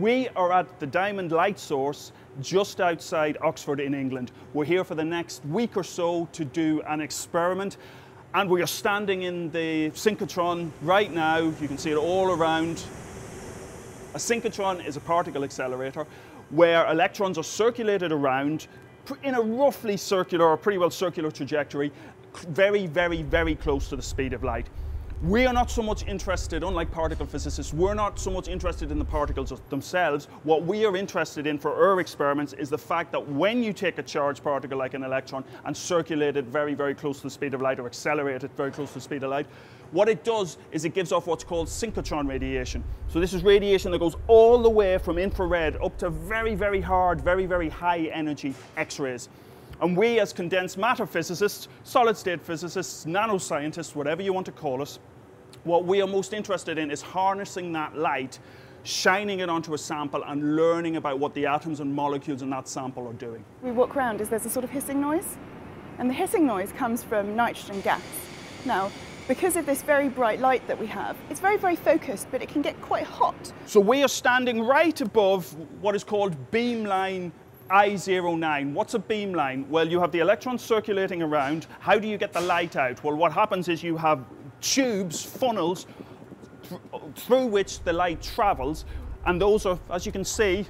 We are at the Diamond Light Source just outside Oxford in England. We're here for the next week or so to do an experiment, and we are standing in the synchrotron right now. You can see it all around. A synchrotron is a particle accelerator where electrons are circulated around in a roughly circular or pretty well circular trajectory, very, very, very close to the speed of light. We are not so much interested, unlike particle physicists, we're not so much interested in the particles themselves. What we are interested in for our experiments is the fact that when you take a charged particle like an electron and circulate it very, very close to the speed of light, or accelerate it very close to the speed of light, what it does is it gives off what's called synchrotron radiation. So this is radiation that goes all the way from infrared up to very, very hard, very, very high energy X-rays. And we as condensed matter physicists, solid state physicists, nanoscientists, whatever you want to call us, what we are most interested in is harnessing that light, shining it onto a sample and learning about what the atoms and molecules in that sample are doing. We walk around, there's a sort of hissing noise, and the hissing noise comes from nitrogen gas. Now, because of this very bright light that we have, it's very, very focused, but it can get quite hot. So we are standing right above what is called beamline I09. What's a beamline? Well, you have the electrons circulating around. How do you get the light out? Well, what happens is you have tubes, funnels, through which the light travels, and those are, as you can see,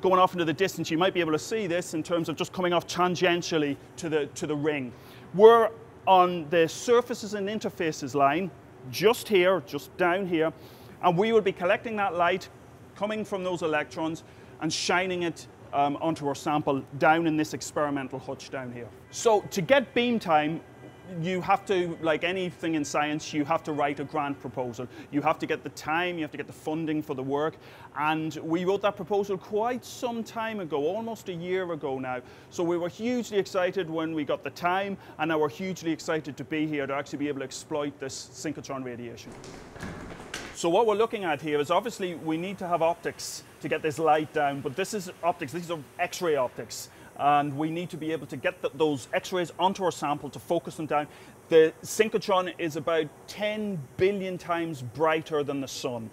going off into the distance. You might be able to see this in terms of just coming off tangentially to the ring. We're on the surfaces and interfaces line, just here, just down here, and we will be collecting that light coming from those electrons and shining it onto our sample down in this experimental hutch down here. So to get beam time, you have to, like anything in science, you have to write a grant proposal. You have to get the time, you have to get the funding for the work. And we wrote that proposal quite some time ago, almost a year ago now. So we were hugely excited when we got the time, and now we're hugely excited to be here to actually be able to exploit this synchrotron radiation. So what we're looking at here is obviously we need to have optics to get this light down, but this is optics, these are X-ray optics. And we need to be able to get those X-rays onto our sample to focus them down. The synchrotron is about 10 billion times brighter than the sun.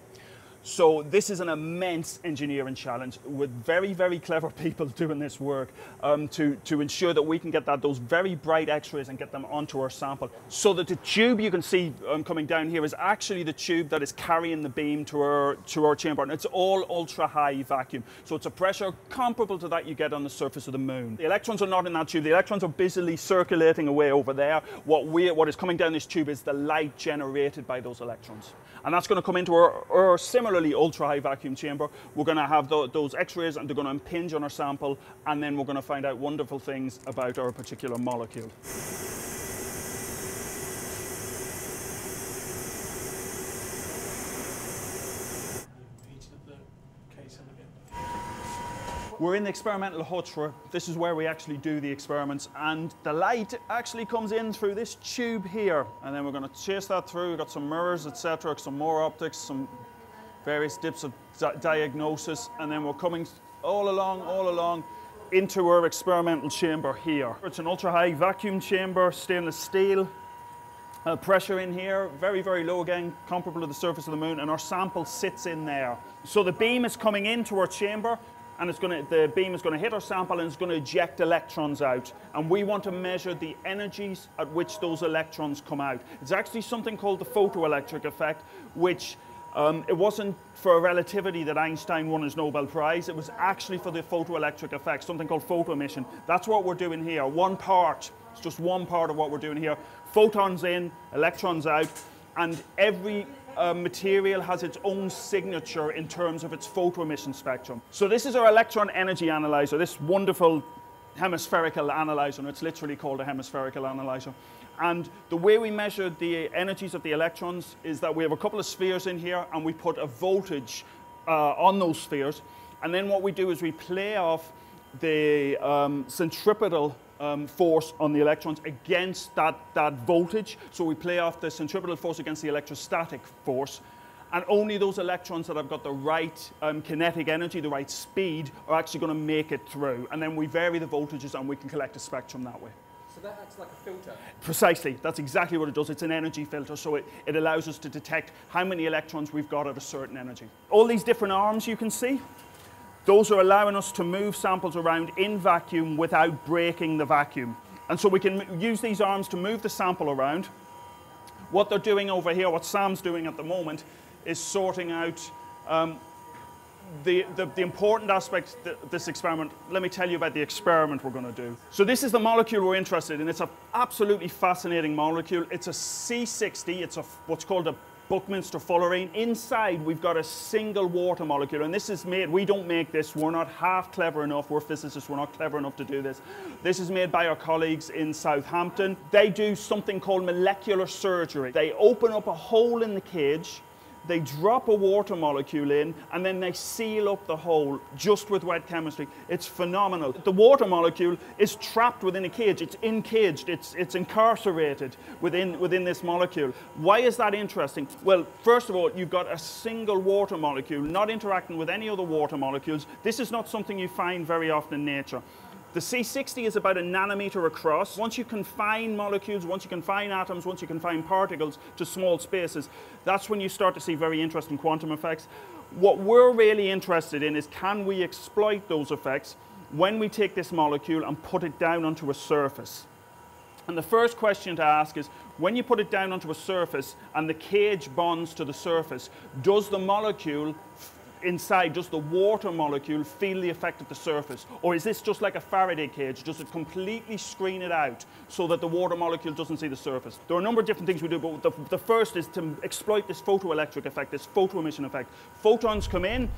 So this is an immense engineering challenge with very, very clever people doing this work to ensure that we can get those very bright X-rays and get them onto our sample. So that the tube you can see coming down here is actually the tube that is carrying the beam to our chamber. And it's all ultra-high vacuum. So it's a pressure comparable to that you get on the surface of the moon. The electrons are not in that tube. The electrons are busily circulating away over there. What is coming down this tube is the light generated by those electrons. And that's going to come into our similar ultra-high vacuum chamber. We're going to have those X-rays and they're going to impinge on our sample, and then we're going to find out wonderful things about our particular molecule. We're in the experimental hutch. This is where we actually do the experiments, and the light actually comes in through this tube here, and then we're going to chase that through. We've got some mirrors, etc., some more optics, some various dips of diagnosis, and then we're coming all along into our experimental chamber here. It's an ultra-high vacuum chamber, stainless steel, pressure in here, very, very low again, comparable to the surface of the moon, and our sample sits in there. So the beam is coming into our chamber, and the beam is going to hit our sample and it's going to eject electrons out. And we want to measure the energies at which those electrons come out. It's actually something called the photoelectric effect, which it wasn't for relativity that Einstein won his Nobel Prize. It was actually for the photoelectric effect, something called photoemission. That's what we're doing here. It's just one part of what we're doing here. Photons in, electrons out, and every material has its own signature in terms of its photoemission spectrum. So this is our electron energy analyzer, this wonderful hemispherical analyzer, and it's literally called a hemispherical analyzer. And the way we measure the energies of the electrons is that we have a couple of spheres in here and we put a voltage on those spheres. And then what we do is we play off the centripetal force on the electrons against that voltage. So we play off the centripetal force against the electrostatic force. And only those electrons that have got the right kinetic energy, the right speed, are actually going to make it through. And then we vary the voltages and we can collect a spectrum that way. So that acts like a filter. Precisely. That's exactly what it does. It's an energy filter, so it allows us to detect how many electrons we've got at a certain energy. All these different arms you can see, those are allowing us to move samples around in vacuum without breaking the vacuum. And so we can use these arms to move the sample around. What they're doing over here, what Sam's doing at the moment, is sorting out the important aspect of this experiment. Let me tell you about the experiment we're going to do. So this is the molecule we're interested in. It's an absolutely fascinating molecule. It's a C60. It's what's called a Buckminster Fullerene. Inside, we've got a single water molecule, and this is made, we don't make this, we're not half clever enough, we're physicists, we're not clever enough to do this. This is made by our colleagues in Southampton. They do something called molecular surgery. They open up a hole in the cage, they drop a water molecule in, and then they seal up the hole just with wet chemistry. It's phenomenal. The water molecule is trapped within a cage. It's encaged. It's incarcerated within this molecule. Why is that interesting? Well, first of all, you've got a single water molecule not interacting with any other water molecules. This is not something you find very often in nature. The C60 is about a nanometer across. Once you confine molecules, once you confine atoms, once you confine particles to small spaces, that's when you start to see very interesting quantum effects. What we're really interested in is, can we exploit those effects when we take this molecule and put it down onto a surface? And the first question to ask is, when you put it down onto a surface and the cage bonds to the surface, does the molecule inside, does the water molecule feel the effect at the surface? Or is this just like a Faraday cage? Does it completely screen it out so that the water molecule doesn't see the surface? There are a number of different things we do, but the first is to exploit this photoelectric effect, this photoemission effect. Photons come in,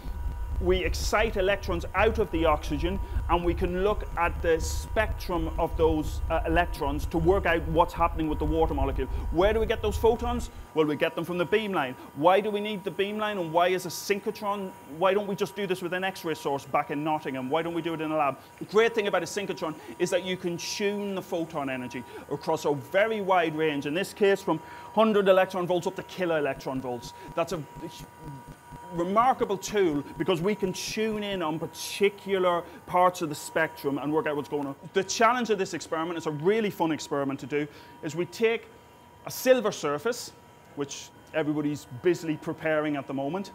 we excite electrons out of the oxygen, and we can look at the spectrum of those electrons to work out what's happening with the water molecule. Where do we get those photons? Well, we get them from the beamline. Why do we need the beamline, and why is a synchrotron? Why don't we just do this with an X-ray source back in Nottingham? Why don't we do it in a lab? The great thing about a synchrotron is that you can tune the photon energy across a very wide range, in this case from 100 electron volts up to kilo electron volts. That's a remarkable tool because we can tune in on particular parts of the spectrum and work out what's going on. The challenge of this experiment, it's a really fun experiment to do, is we take a silver surface, which everybody's busily preparing at the moment,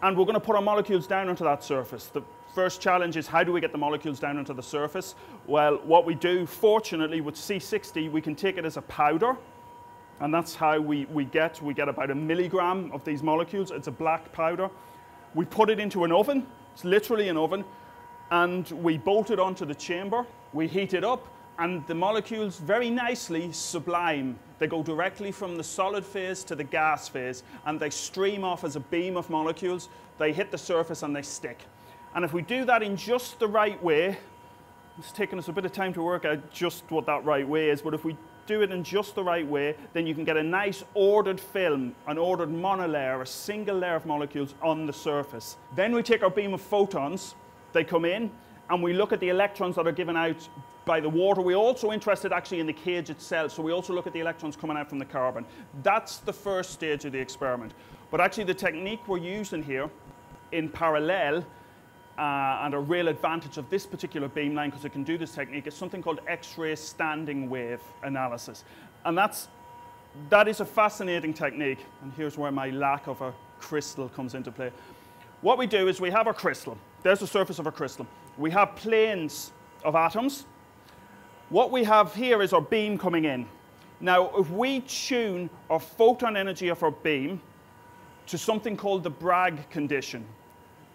and we're going to put our molecules down onto that surface. The first challenge is, how do we get the molecules down onto the surface? Well, what we do, fortunately, with C60, we can take it as a powder. And that's how we get about a milligram of these molecules. It's a black powder. We put it into an oven. It's literally an oven. And we bolt it onto the chamber. We heat it up. And the molecules very nicely sublime. They go directly from the solid phase to the gas phase. And they stream off as a beam of molecules. They hit the surface and they stick. And if we do that in just the right way, it's taken us a bit of time to work out just what that right way is, but if we do it in just the right way, then you can get a nice ordered film, an ordered monolayer, a single layer of molecules on the surface. Then we take our beam of photons, they come in, and we look at the electrons that are given out by the water. We're also interested actually in the cage itself, so we also look at the electrons coming out from the carbon. That's the first stage of the experiment. But actually the technique we're using here in parallel, and a real advantage of this particular beamline, because it can do this technique, is something called X-ray standing wave analysis. And that is a fascinating technique. And here's where my lack of a crystal comes into play. What we do is we have our crystal. There's the surface of our crystal. We have planes of atoms. What we have here is our beam coming in. Now, if we tune our photon energy of our beam to something called the Bragg condition,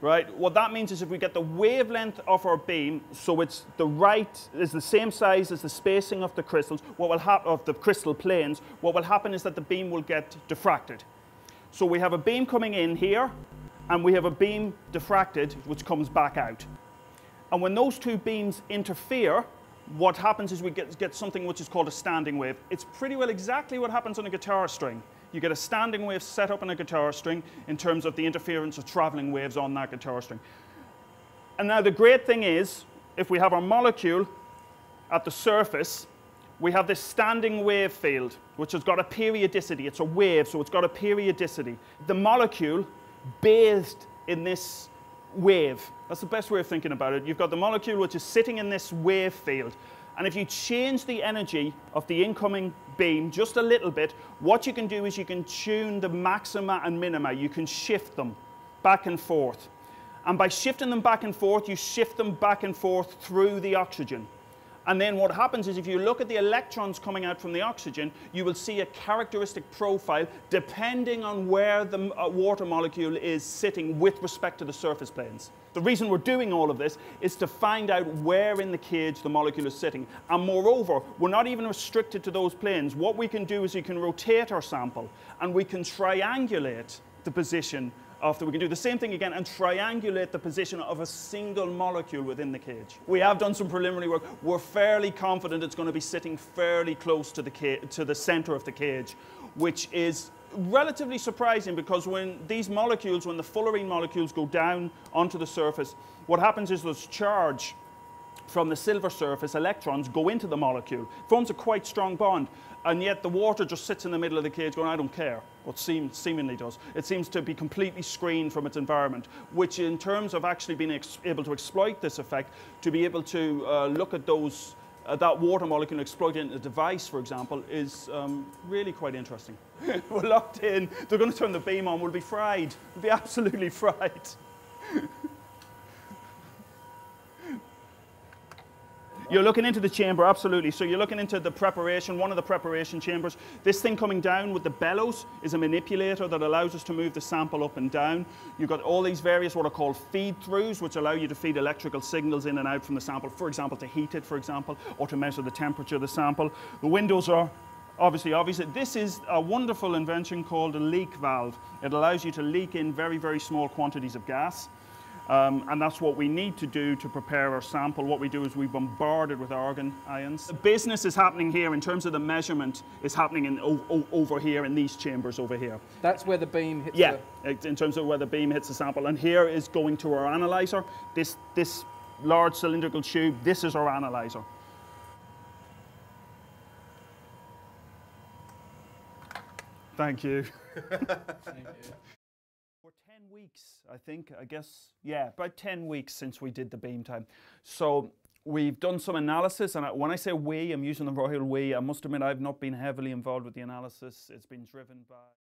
right? What that means is if we get the wavelength of our beam, so it's the right, is the same size as the spacing of the crystals, what will happen, of the crystal planes, what will happen is that the beam will get diffracted. So we have a beam coming in here, and we have a beam diffracted, which comes back out. And when those two beams interfere, what happens is we get something which is called a standing wave. It's pretty well exactly what happens on a guitar string. You get a standing wave set up in a guitar string in terms of the interference of traveling waves on that guitar string. And now the great thing is, if we have our molecule at the surface, we have this standing wave field, which has got a periodicity. It's a wave, so it's got a periodicity. The molecule bathed in this wave. That's the best way of thinking about it. You've got the molecule which is sitting in this wave field. And if you change the energy of the incoming beam just a little bit, what you can do is you can tune the maxima and minima. You can shift them back and forth. And by shifting them back and forth, you shift them back and forth through the oxygen. And then what happens is if you look at the electrons coming out from the oxygen, you will see a characteristic profile depending on where the water molecule is sitting with respect to the surface planes. The reason we're doing all of this is to find out where in the cage the molecule is sitting. And moreover, we're not even restricted to those planes. What we can do is we can rotate our sample and we can triangulate the position after. We can do the same thing again and triangulate the position of a single molecule within the cage. We have done some preliminary work. We're fairly confident it's going to be sitting fairly close to the center of the cage, which is relatively surprising because when these molecules, when the fullerene molecules go down onto the surface, what happens is there's charge from the silver surface, electrons go into the molecule, forms a quite strong bond, and yet the water just sits in the middle of the cage going, I don't care, what seemingly does. It seems to be completely screened from its environment, which in terms of actually being able to exploit this effect, to be able to look at those, that water molecule exploited in a device, for example, is really quite interesting. We're locked in, they're going to turn the beam on, we'll be fried, we'll be absolutely fried. You're looking into the chamber, absolutely. So you're looking into the preparation, one of the preparation chambers. This thing coming down with the bellows is a manipulator that allows us to move the sample up and down. You've got all these various what are called feed-throughs, which allow you to feed electrical signals in and out from the sample, for example, to heat it, for example, or to measure the temperature of the sample. The windows are obviously. This is a wonderful invention called a leak valve. It allows you to leak in very, very small quantities of gas. And that's what we need to do to prepare our sample. What we do is we bombard it with argon ions. The business is happening here in terms of the measurement is happening in, over here in these chambers over here. That's where the beam hits. Yeah, in terms of where the beam hits the sample. And here is going to our analyzer. This large cylindrical tube, this is our analyzer. Thank you. Thank you. 10 weeks, I think, I guess, yeah, about 10 weeks since we did the beam time. So we've done some analysis, and when I say we, I'm using the royal we. I must admit I've not been heavily involved with the analysis. It's been driven by...